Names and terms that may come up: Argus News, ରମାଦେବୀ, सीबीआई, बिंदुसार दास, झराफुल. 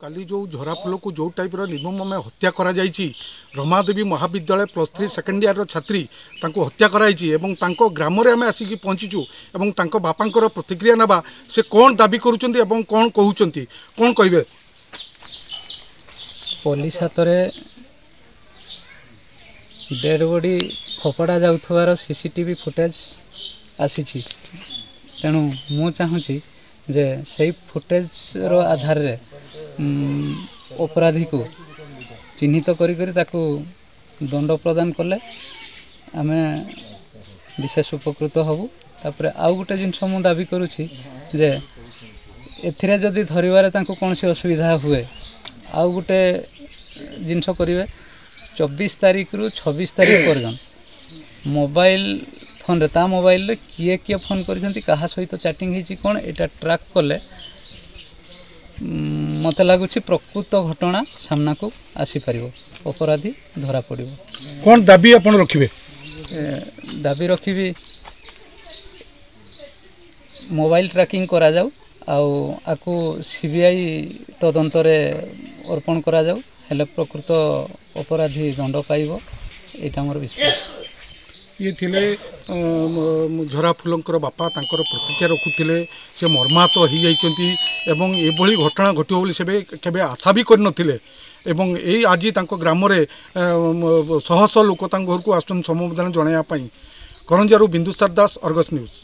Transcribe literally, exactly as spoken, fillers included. काली जो झराफुल को जो टाइप निर्मम में हत्या करा जाइची रमादेवी महाविद्यालय प्लस थ्री सेकेंड इयर छात्री तांको हत्या कराई एवं तांको ग्राम में आसिक पहुँचू एवं तांको बापांकर प्रतिक्रिया नवा से कौन दाबी करुचंती एवं कौन कहउचंती कौन कहबे पुलिस हाथ में डेड बॉडी फोपड़ा जाउथवार सीसीटीवी फुटेज आसीची तेणु मु चाहूँगी जे से फुटेज रो आधार रे अपराधी को चिन्हित करी करी ताकू दंड प्रदान कले आमे विशेष उपकृत हबु। तापर आउ गोटे जिनस मु दाबी करूची जे एथिरे जदि धरिबारे तांको कोनसी असुविधा हुए आउ गोटे जिनस करिवे चौबीस तारीख रु छब्बीस तारीख पर्यंत मोबाइल फोन रे ता मोबाइल रे किए किए फोन करिसेंती कहा सहित चैटिंग हिची कोन एटा ट्रैक कले मत लगुच प्रकृत घटना सामना को आसीपर अपराधी धरा पड़ कौन दाबी अपन रखिए दाबी रखी मोबाइल ट्रैकिंग करा जाऊ आकु सीबीआई तदंत अर्पण करा जाऊ हेले प्रकृत अपराधी दंड पाइबो एटा मोर विश्वास। ये थिले झराफुलंकर बापा तांकर प्रतिक्रिया रखुले से मर्माहत हो जाइछंती एवं एभली घटना घटियो बोली सेबे केबे आशा भी कर नथिले एवं ए आज तांको ग्राम रे शह शह लोक तांको घर को आसन समबदान जणाया पई करंजारू बिंदुसार दास अर्गस न्यूज।